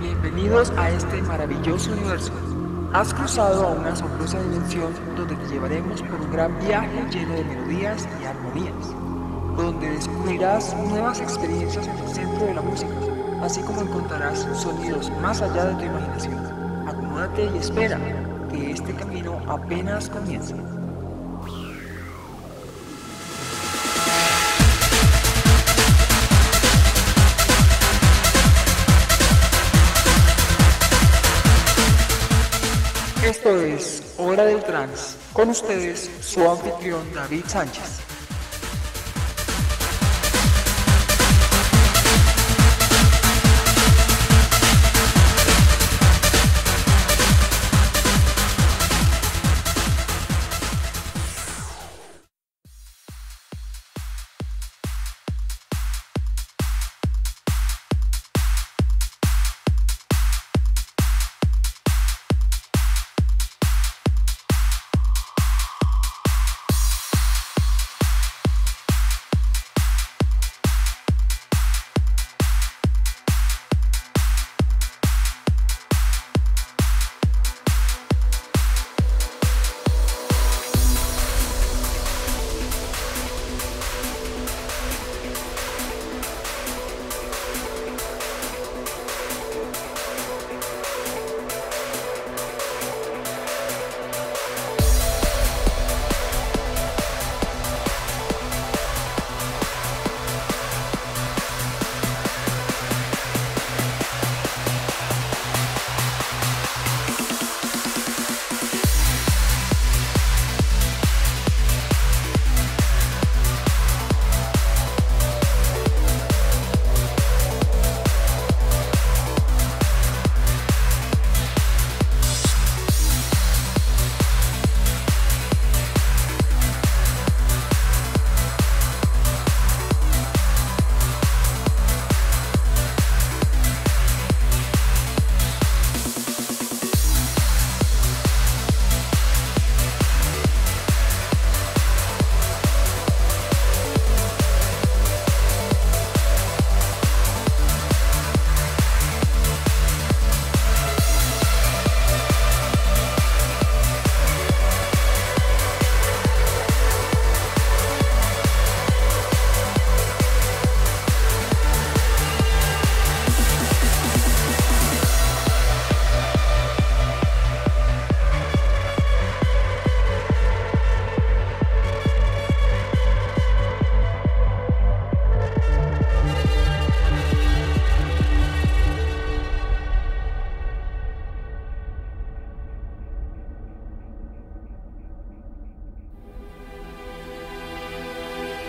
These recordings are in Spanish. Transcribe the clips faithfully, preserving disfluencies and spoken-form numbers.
Bienvenidos a este maravilloso universo. Has cruzado a una asombrosa dimensión donde te llevaremos por un gran viaje lleno de melodías y armonías, donde descubrirás nuevas experiencias en el centro de la música, así como encontrarás sonidos más allá de tu imaginación. Acomódate y espera, que este camino apenas comienza. Esto es Hora del Trance, con ustedes su anfitrión David Sánchez.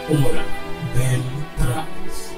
Hora del Trance.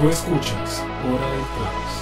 Tú escuchas Hora del Trance.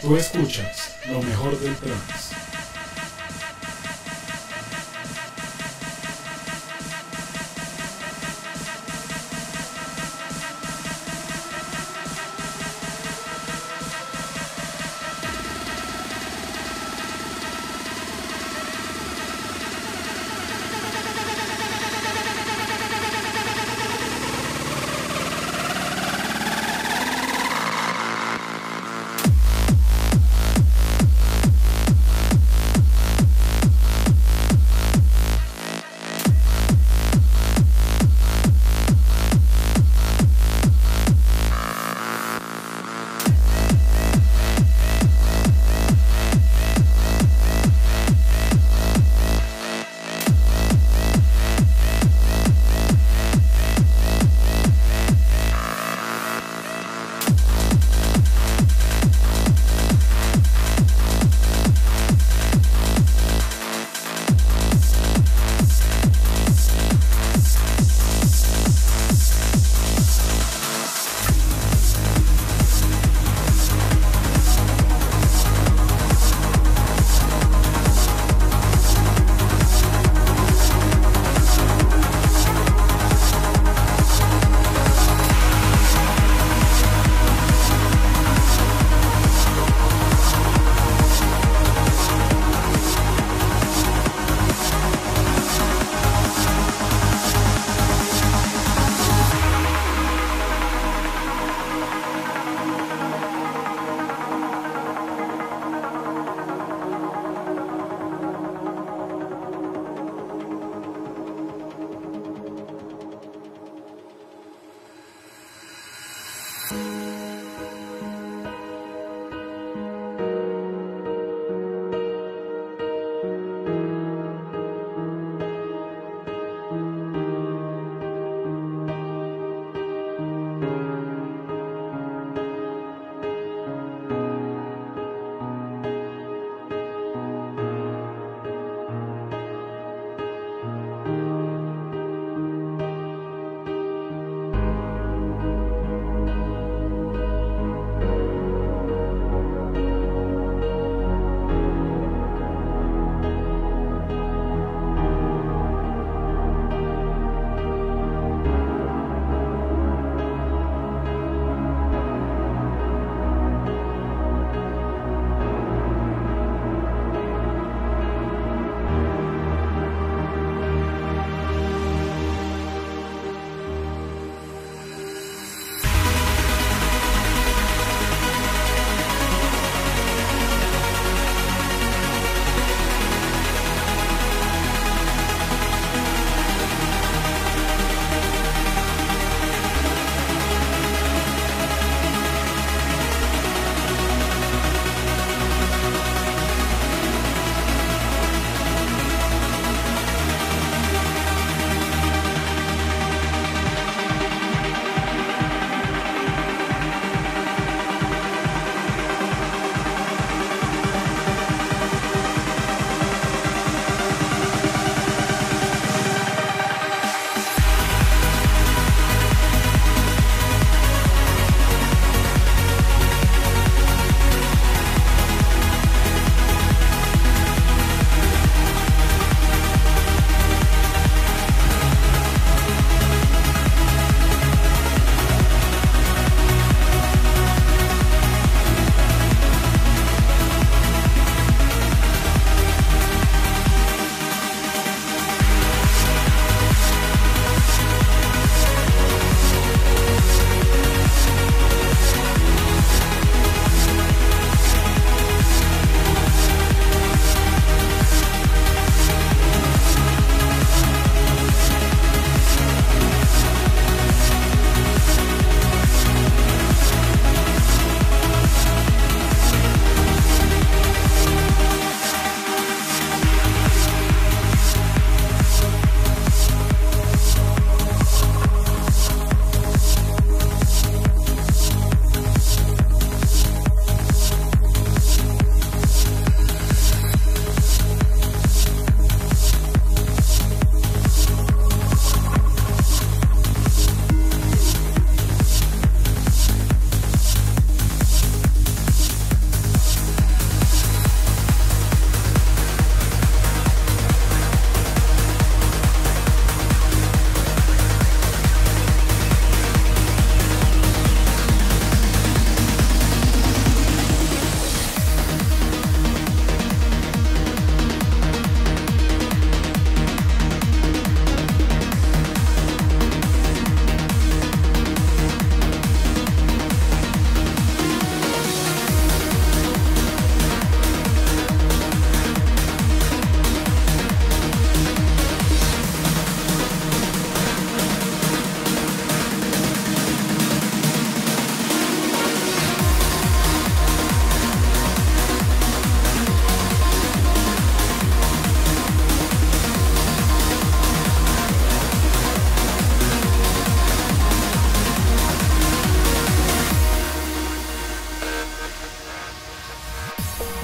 Tú escuchas lo mejor del trance.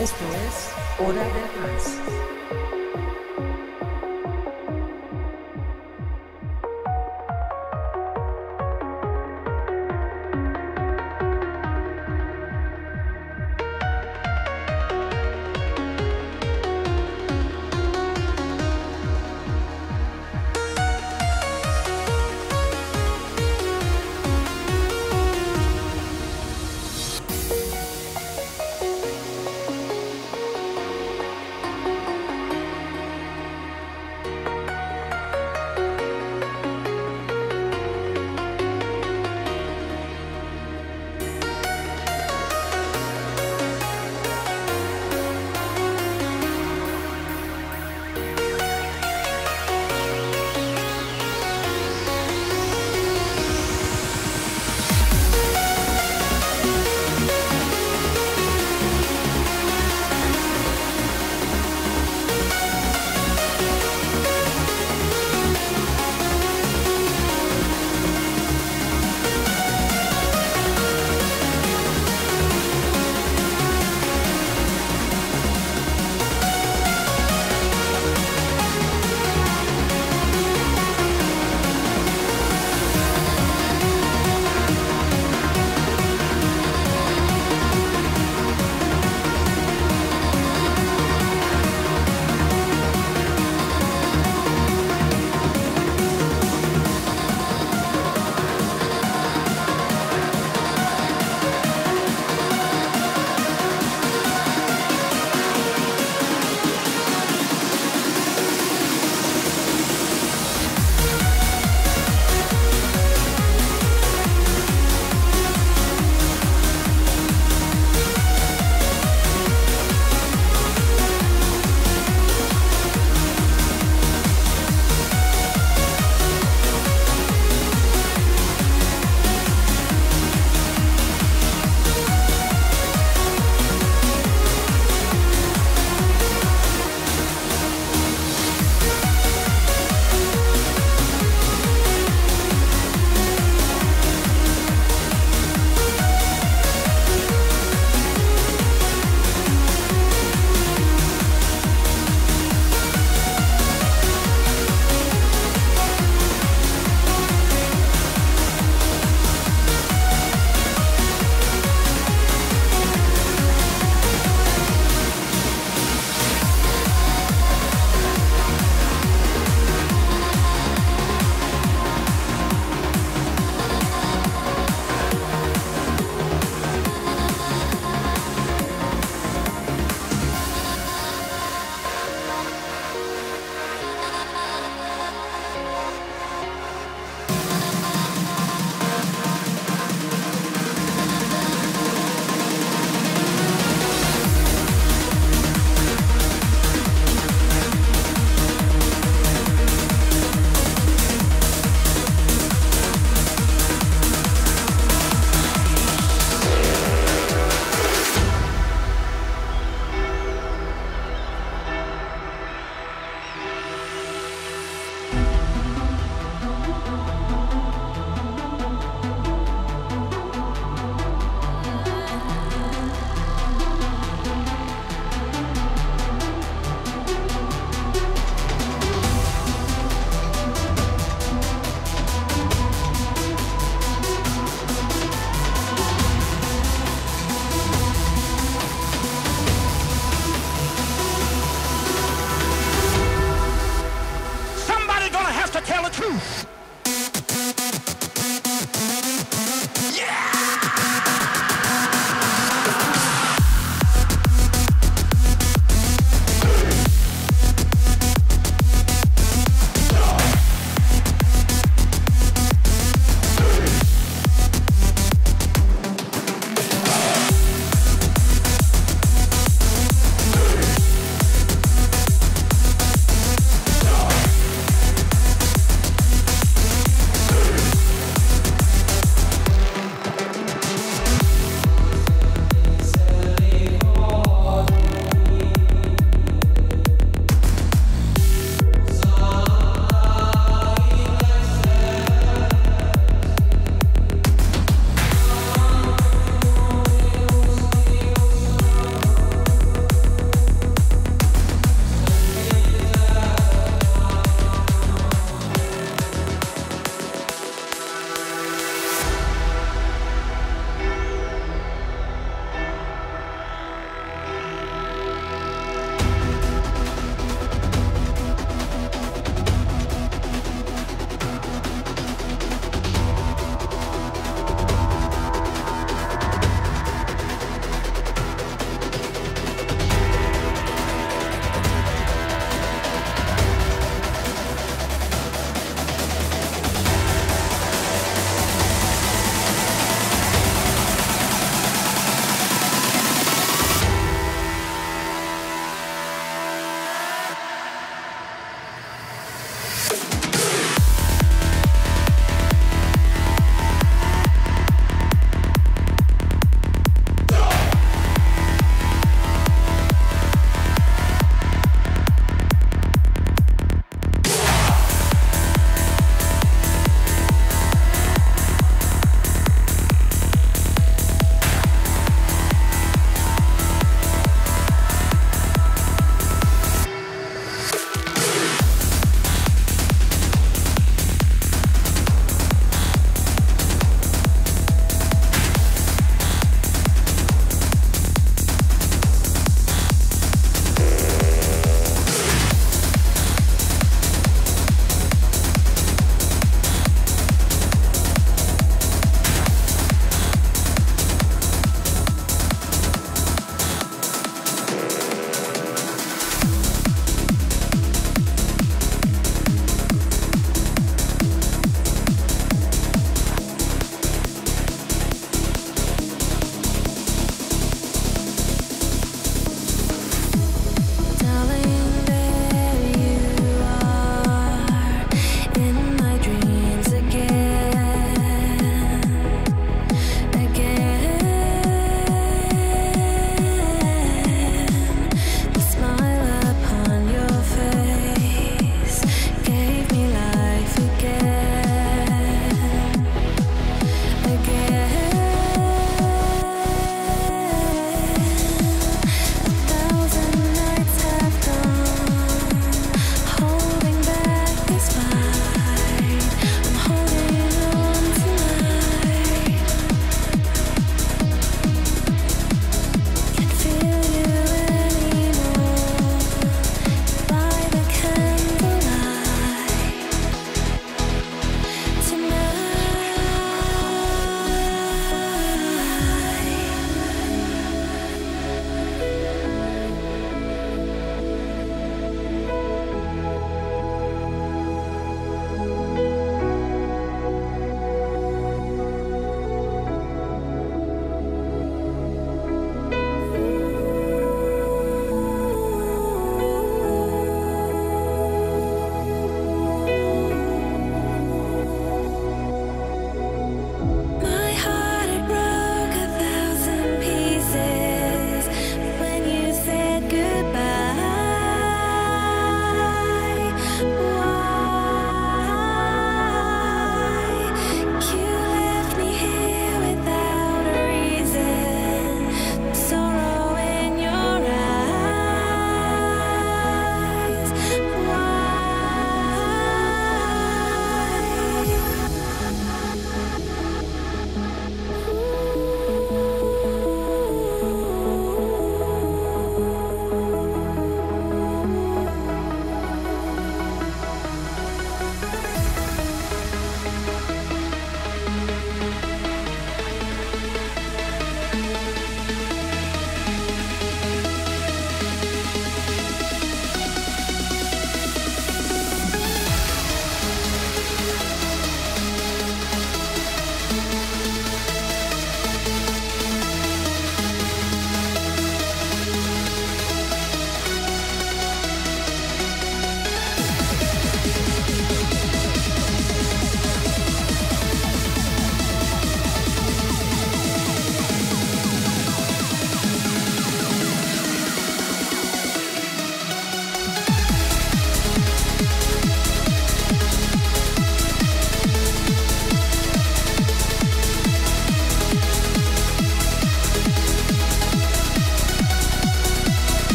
Esto es Hora del Trance.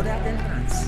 Hora del Trance.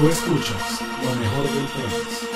Tú escuchas lo mejor del trance.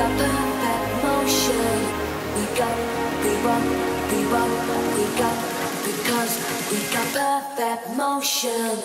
got perfect motion. We got, we run, we run, we got, because we got perfect motion.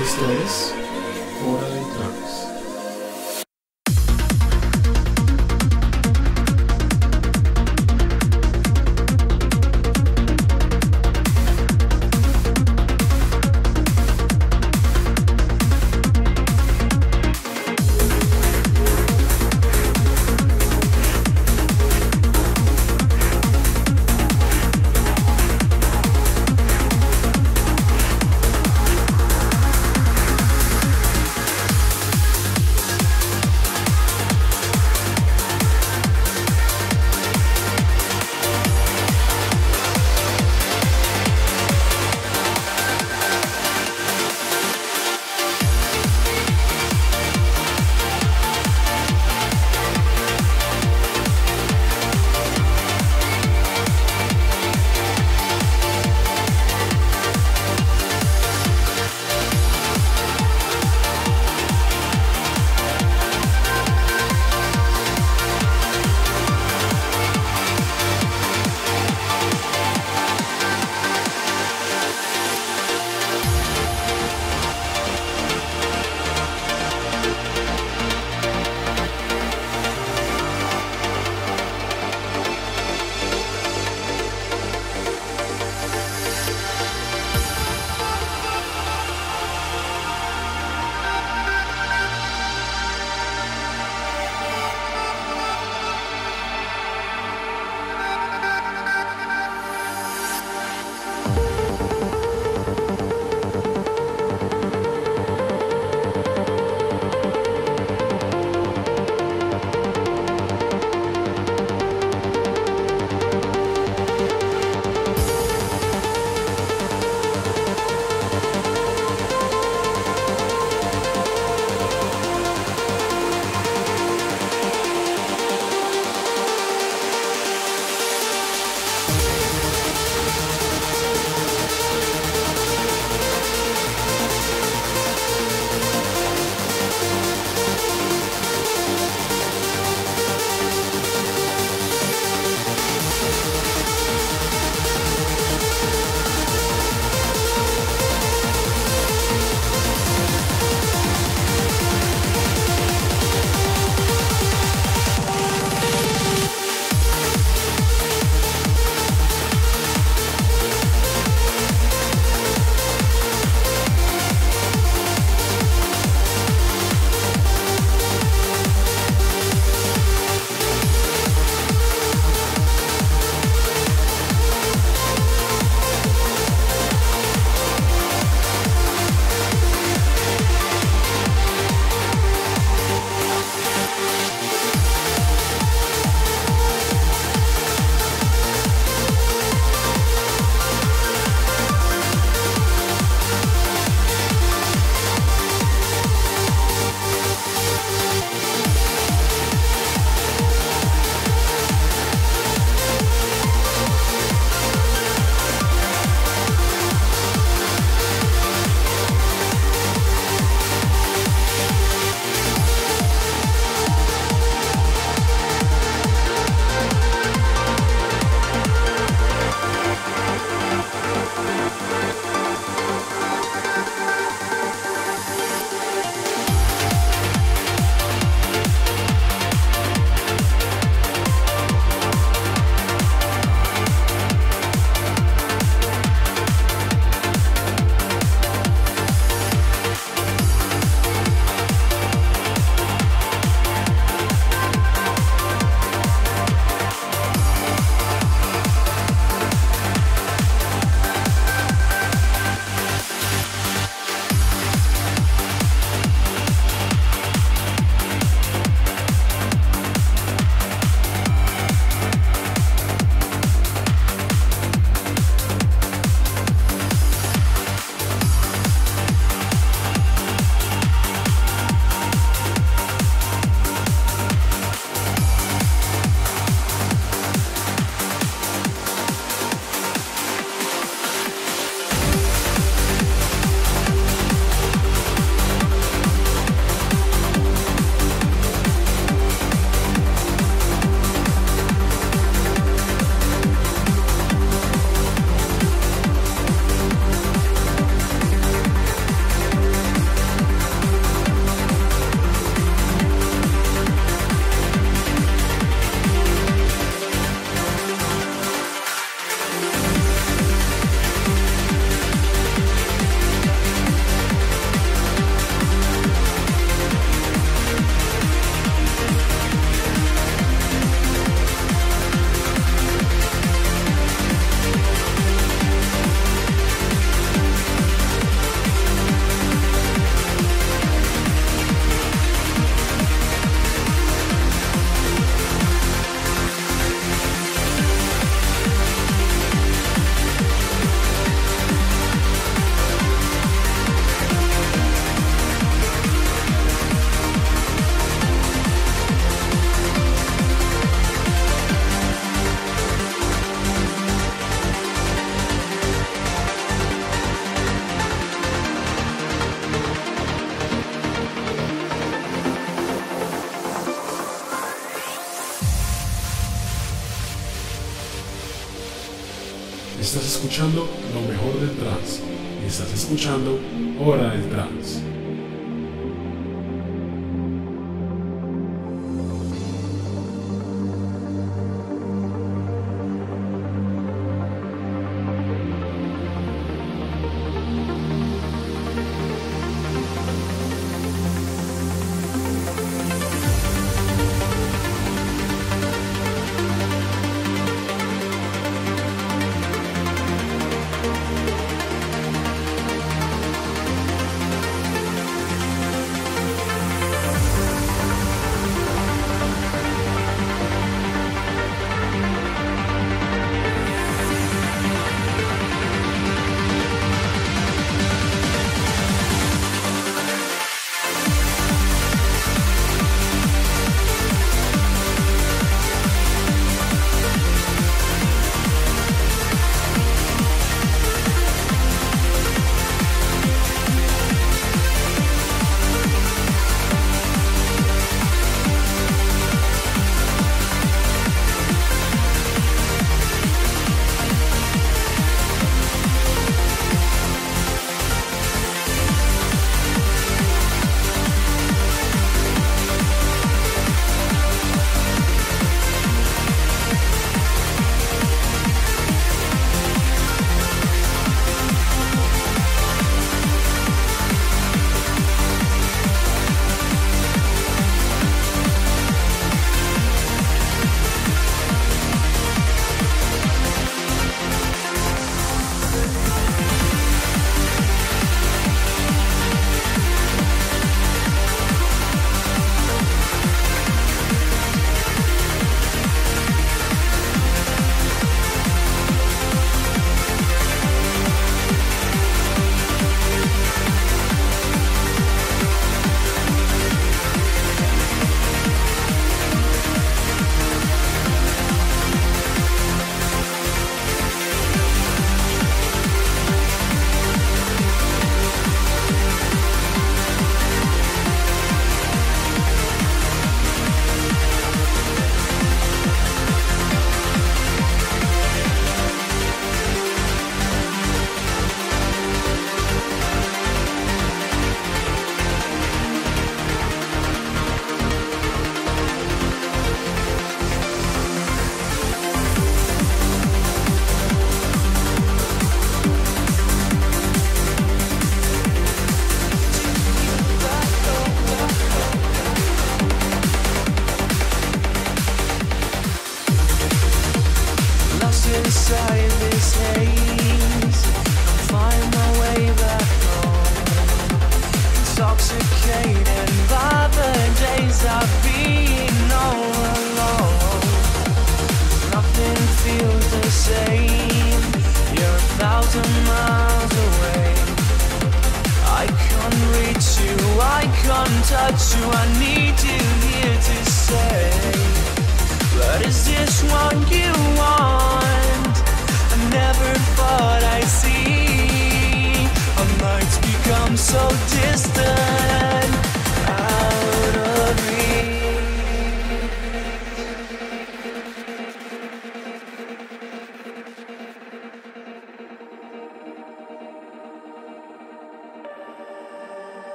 Esto es Hora del Trance. escuchando lo mejor del trance. Estás escuchando Hora del Trance.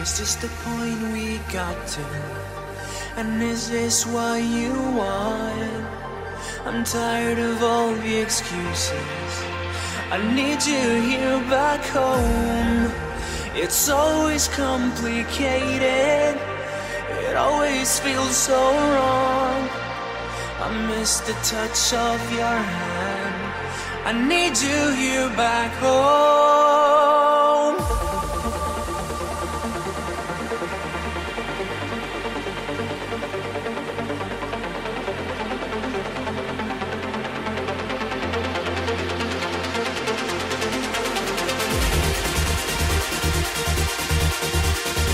Is this the point we got to? And is this what you want? I'm tired of all the excuses. I need you here back home. It's always complicated. It always feels so wrong. I miss the touch of your hand. I need you here back home.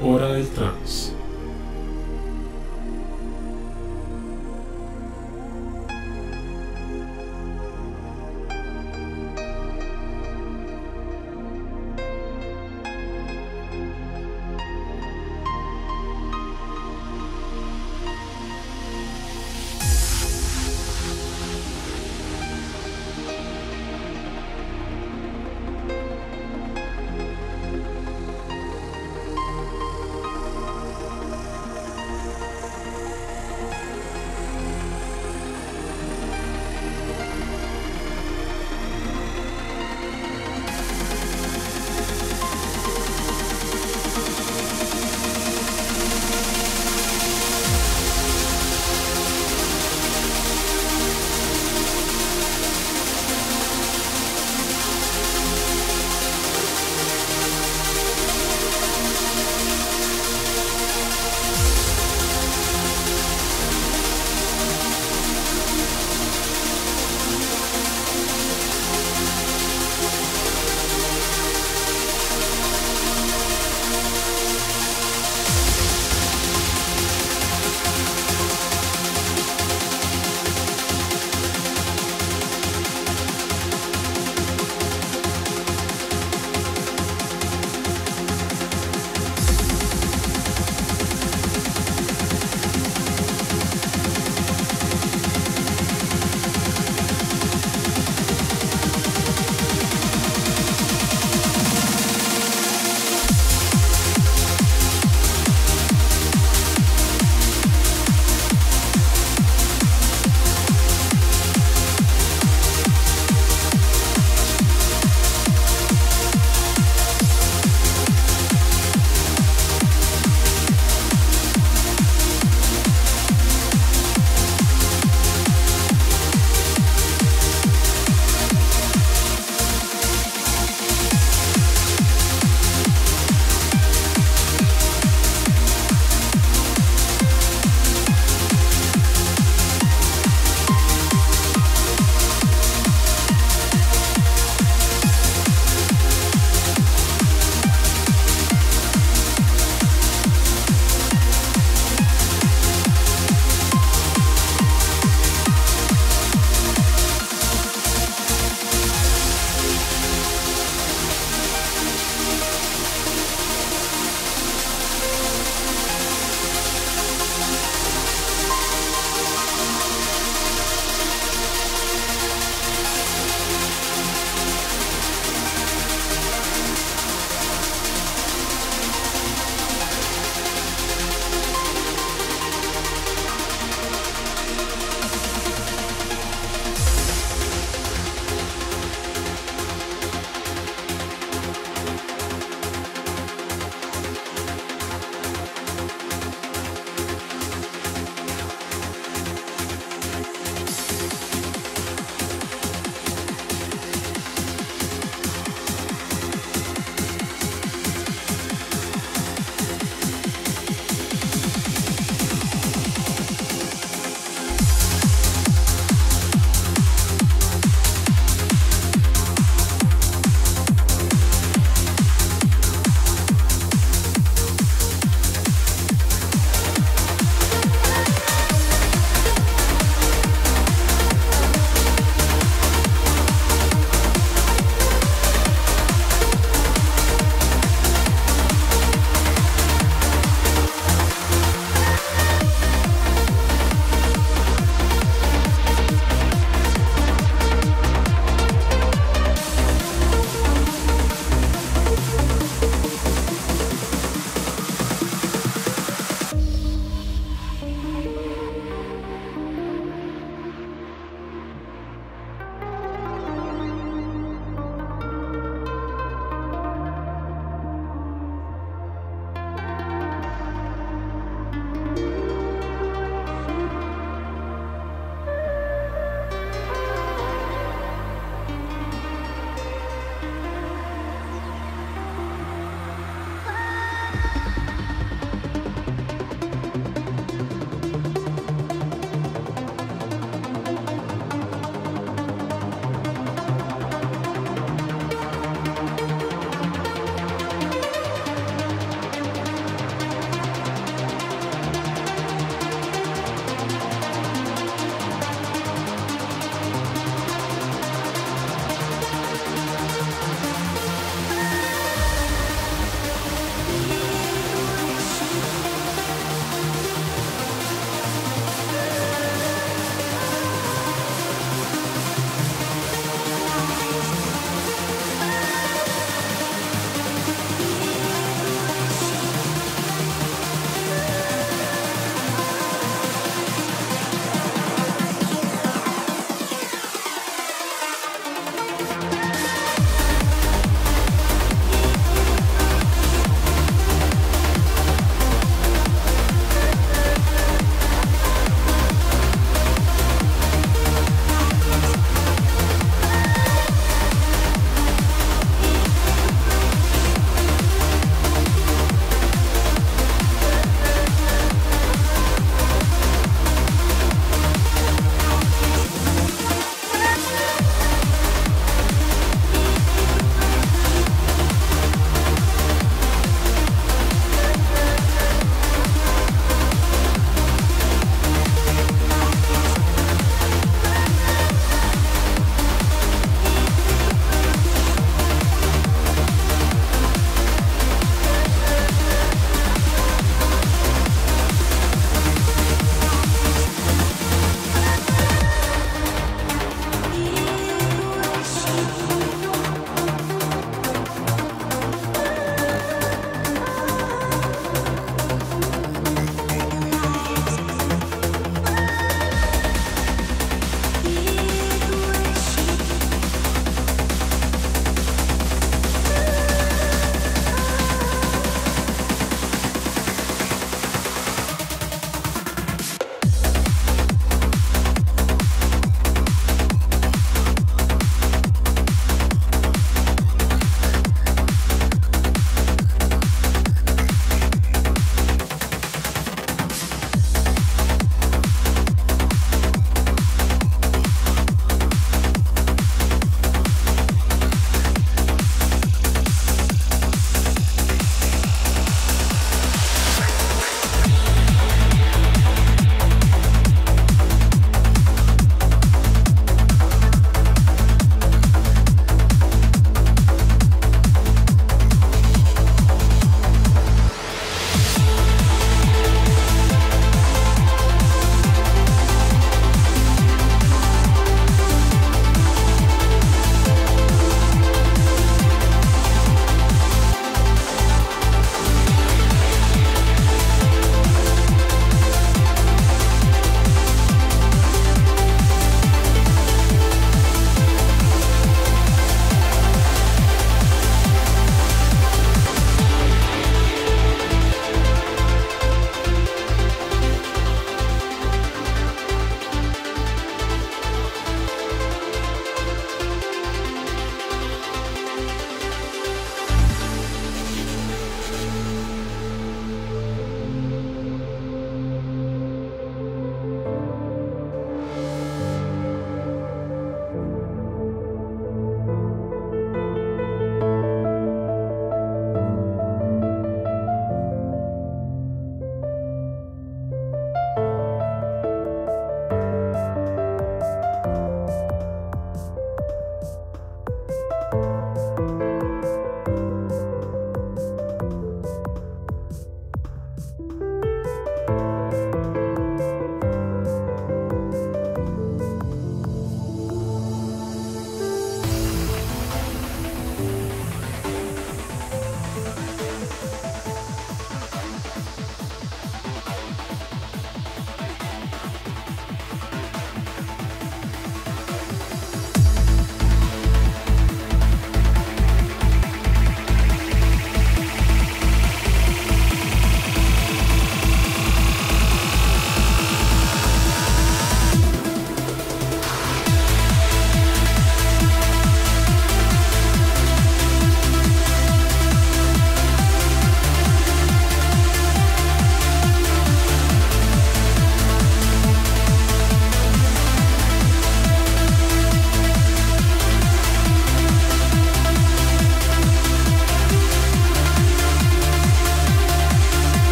Hora del Trance.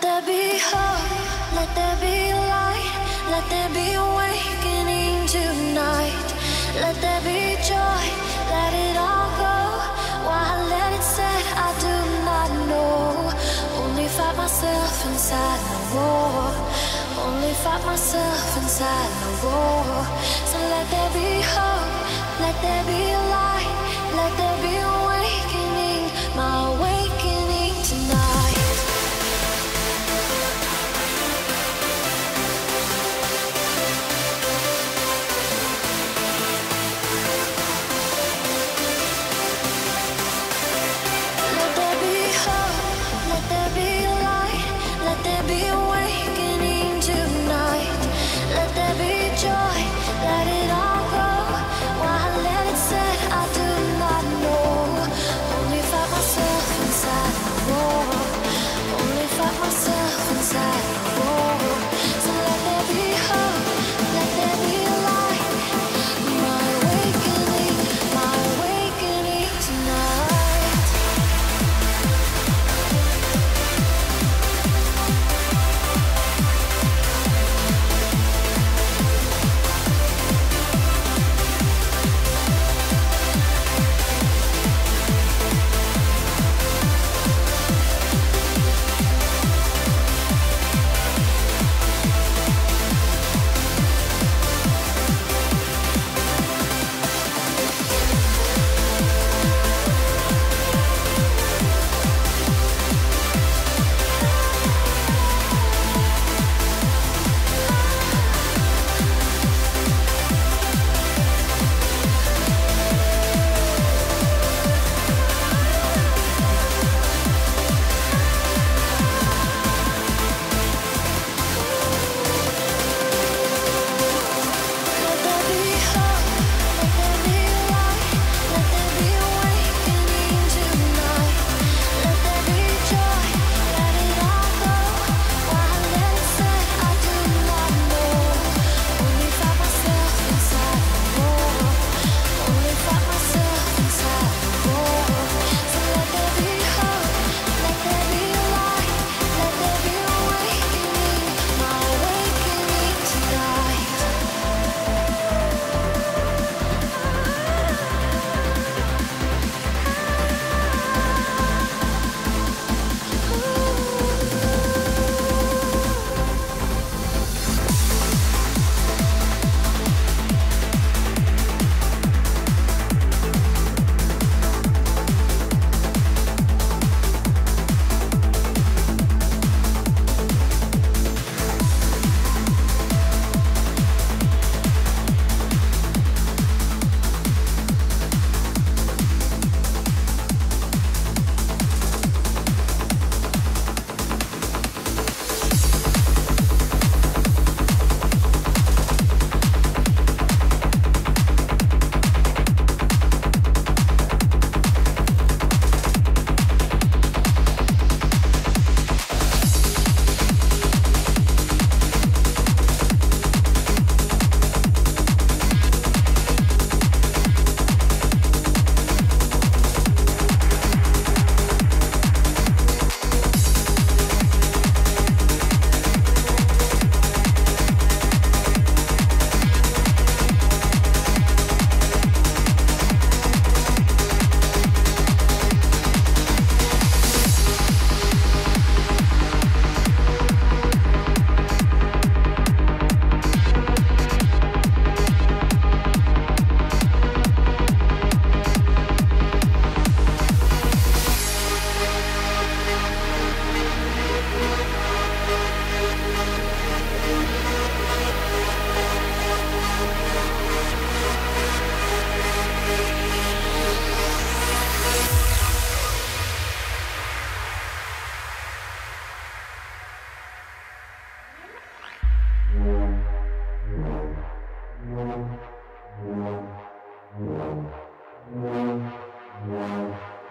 Let there be hope, let there be light, let there be awakening tonight. Let there be joy, let it all go. Why let it set, I do not know. Only fight myself inside the war. Only fight myself inside the war. So let there be hope, let there be light, let there be awakening, my awakening tonight. Let it all go, while I let it set.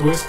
Tú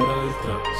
Hora del Trance.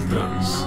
del Trance.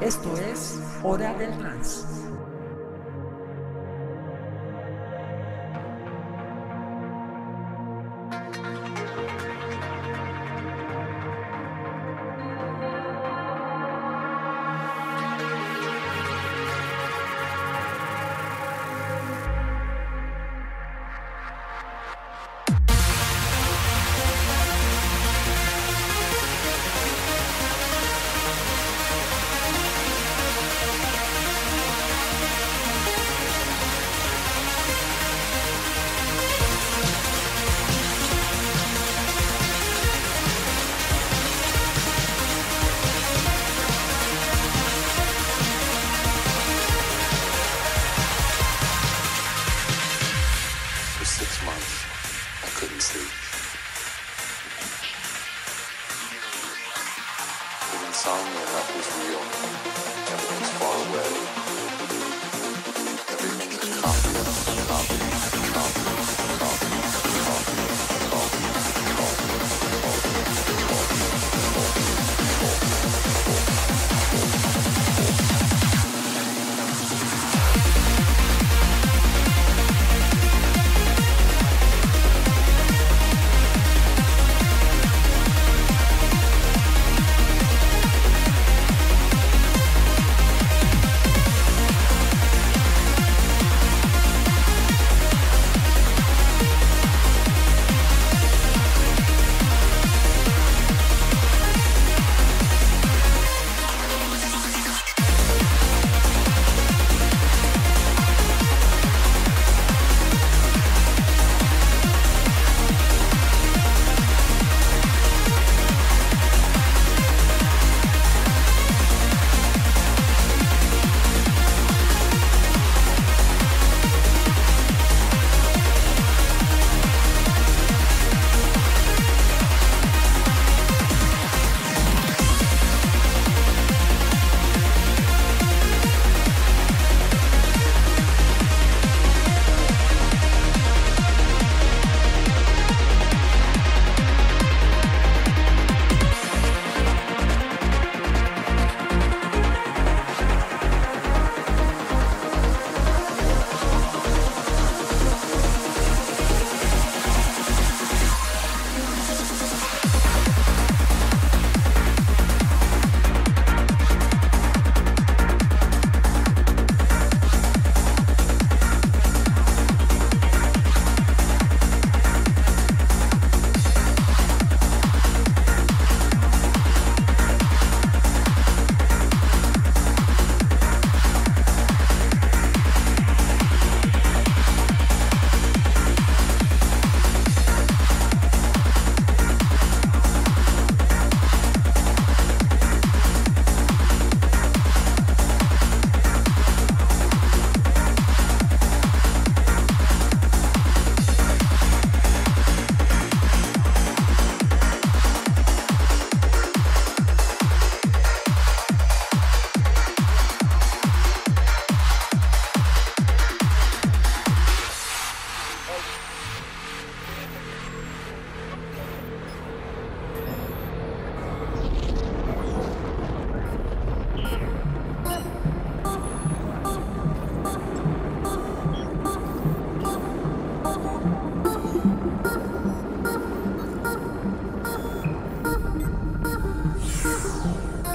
Esto es Hora del Trance.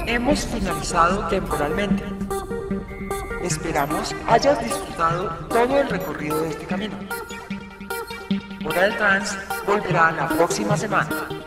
hemos finalizado temporalmente. Esperamos hayas disfrutado todo el recorrido de este camino. Hora del Trance volverá la próxima semana.